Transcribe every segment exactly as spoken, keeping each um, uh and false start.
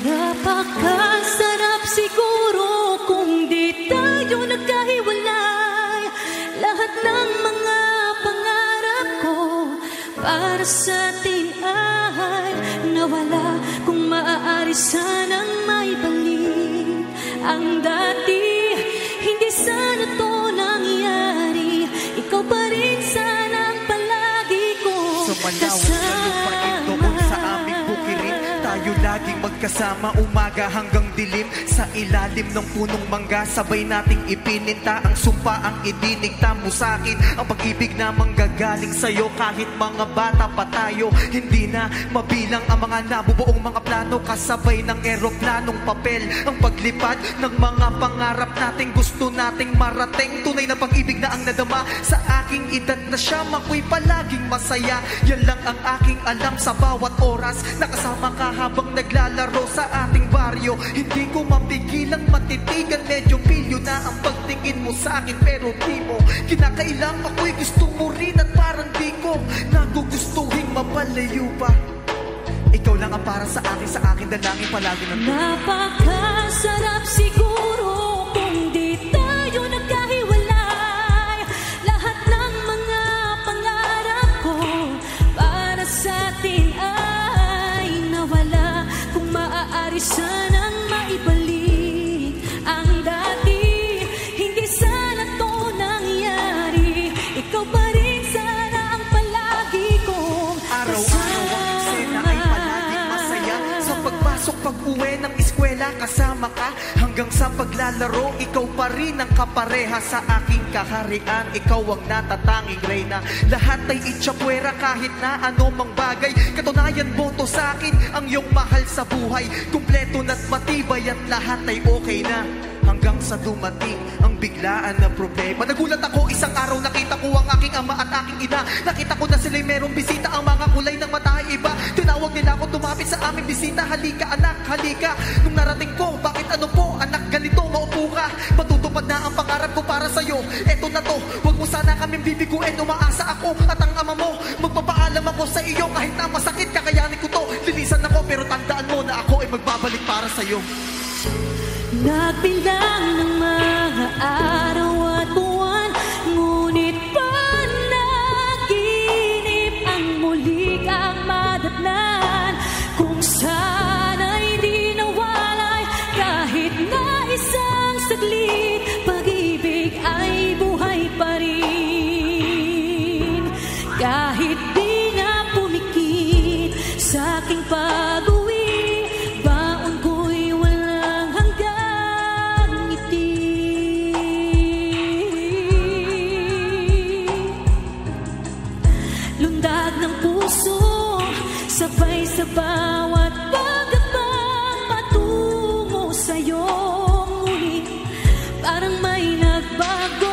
Napakasarap siguro kung di tayo nagkahiwalay. Lahat ng mga pangarap ko para sa atin ay nawala. Kung maaari sanang may balik ang dati, hindi sana to nangyari. Ikaw pa rin sanang palagi ko kasama. Tayo laging magkasama, umaga hanggang dilim. Sa ilalim ng punong mangga, sabay nating ipininta ang sumpa, ang idinigta mo sa'kin. Ang pag-ibig na manggagaling sa'yo, kahit mga bata pa tayo. Hindi na mabilang ang mga nabubuong mga plano, kasabay ng eroplanong papel. Ang paglipad ng mga pangarap natin, gusto nating marating. Tunay na pag-ibig na ang nadama sa aking edad na siyam. Ako'y palaging masaya, yan lang ang aking alam. Sa bawat oras, nakasama ka habang naglalaro sa ating baryo. Hindi ko mapigilang matitigan, medyo pilyo na ang pagtingin mo sa akin. Pero di mo kinakailang, ako'y gusto mo rin at parang di ko nagugustuhin mapalayo pa. Ikaw lang ang para sa akin, sa akin dalangin palagi na. Napakasarap siguro kung di tayo nagkahiwalay. Lahat ng mga pangarap ko para sa atin ay wala. Kung maaari sanang maibalik ang dati, hindi sana to nangyari. Ikaw pa rin sana ang palagi kong araw-araw ang eksena ay palaging masaya. Sa pagpasok, pag-uwi ng eskwela, kasama ka hanggang sa paglalaro. Ikaw pa rin ang kapareha sa aking kaharian. Ikaw ang natatanging reyna. Lahat ay itsapwera kahit na anumang bagay. Katunayan boto sa akin ang iyong mahal sa buhay. Kumpleto na't matibay at lahat ay okay na. Hanggang sa dumating ang biglaan na problema. Nagulat ako isang araw, nakita ko ang aking ama at aking ina. Nakita ko na sila'y merong bisita, ang mga kulay ng mata ay iba. Tinawag nila ako, tumapit sa aming bisita. Halika anak, halika. Nung narating ko, bakit ano po anak, ganito, maupo ka. Matutupad na ang pangarap ko para sa'yo. Eto na to, huwag mo sana kaming bibiguin. Umaasa ako at ang ama mo. Magpapaalam ako sa iyo, kahit na masakit, kakayanin ko to. Lilisan ako, pero tandaan mo na ako ay magbabalik para sa'yo. Nagbilang ng mga araw at buwan, ngunit panaginip ang muli kang madatnan. Kung sana'y di nawalay kahit na isang saglit, pag-ibig ay buhay pa rin. Kahit di na pumikit sa aking pag-uwi, sa bawat pagdapang patungo sa'yo, ngunit parang may nagbago.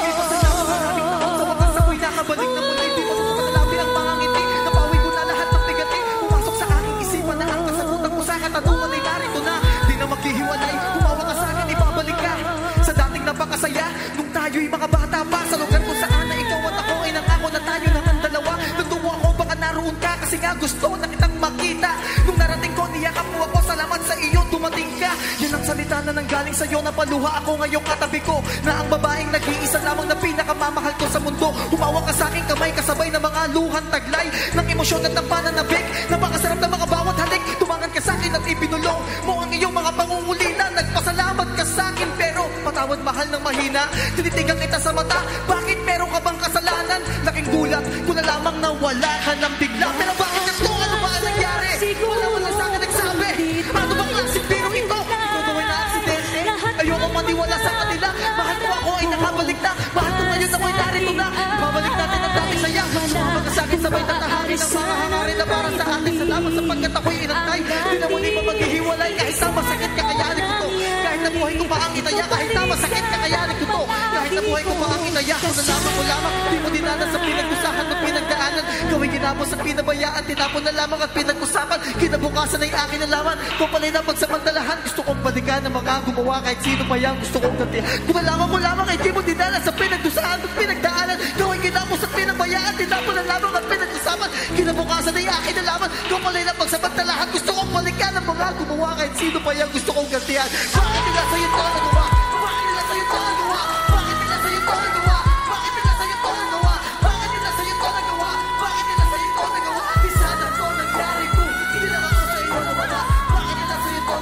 Lumipas na ako, maraming taon sa wakas, ako'y nakabalik na muna. Hindi mas makasalabi ang mga ngiti. Napawi ko na lahat ng bigati. Pumasok sa aking isipan na ang kasagutan ko sa katanungan ay narito na. Di na maghihiwalay, umawa ka sa akin, ibabalik ka sa dating napakasaya. Nung tayo'y mga bata pa, sa lugar ko saan na ikaw at ako ay nangako na tayo na ang dalawa. Nagtuwa ako, baka naroon ka, kasi nga gusto na kita makita. Nung narating ko, niyakap mo ako. Salamat sa iyo, dumating ka. Yan ang salita na nanggaling sa'yo. Napaluha ako ngayong katabi ko, na ang babaeng nag-iisa lamang na pinakamamahal ko sa mundo. Humawa ka sa aking kamay, kasabay ng mga luhan taglay ng emosyon at ng pananabik. Napakasarap na mga bawat halik. Tumangan ka sa akin at ipinulong mo ang iyong mga pangungulina. Nagpasalamat ka sa akin, pero patawad mahal ng mahina. Tinitigan kita sa mata, bakit meron ka bang kasalanan? Laking gulat ko na lamang na wala ka ng bigla. Pero bakit ito? Ano ba ang nangyari? Wala wala sa akin nagsabi. Ano bang klasik pero ito? Ikaw ba na aksidente? Ayoko maniwala sa kanila. Mahal ko ako ay nakabalik na. Mahal ko ngayon ako'y narito na. Babalik natin ang dating saya. Sumabag ka sa akin, sabay tatahari ng mga hangarin na para sa atin. Salamat sapagkat ako'y inantay. Di na muli pa maghihiwalay. Kahit na masakit, kakayanin ko to. Kahit na buhay ko pa ang itaya, kahit na masakit kakayanin ko to. Kahit na buhay ko pa ang itaya, kung nalaman ko lamang, di mo dinanas sa pinag-usahan ng pinagdaanan. Gawing ginapos at pinabayaan, tinapon na lamang at pinag-usapan. Kinabukasan ay akin nalaman, kung pala'y napagsamantalahan. Gusto kong balikan na mga gumawa kahit sino pa yan, gusto kong dati. Kung nalaman mo lamang ay di mo dinanas sa pinag-usahan ng pinagdaanan. Gawing ginapos at pinabayaan, tinapon na lamang at pinag-usapan. Kinabukasan ay akin nalaman, kung pala'y napagsamantalahan. Gusto kong balikan na mga gumawa kahit sino pa yan, gusto kong gantihan. Bakit nila sa'yo to nagawa? Bakit nila sa'yo to nagawa? Bakit nila sa'yo to nagawa? Bakit nila sa'yo to nagawa? Bakit nila sa'yo to nagawa? Bakit nila sa'yo to nagawa? Di sana to nangyari ko, hindi lang ako sa'yo nagawa. Bakit nila sa'yo to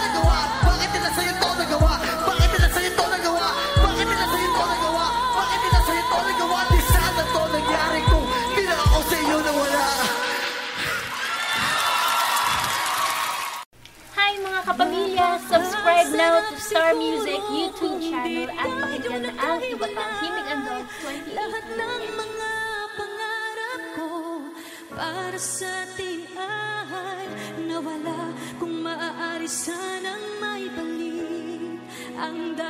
nagawa? Bakit nila sa'yo to nagawa? Bakit nila sa'yo to nagawa? Bakit nila sa'yo to nagawa? Bakit nila sa'yo to nagawa? Bakit nila sa'yo to nagawa? Di sana to nangyari ko, hindi lang ako sa'yo nawala. Kapamilya, subscribe now to Star Music YouTube channel at pakinggan ang iba't pang himig and dog twenty-eight. Lahat ng mga pangarap ko para sa atin ay nawala. Kung maaari sanang may balik ang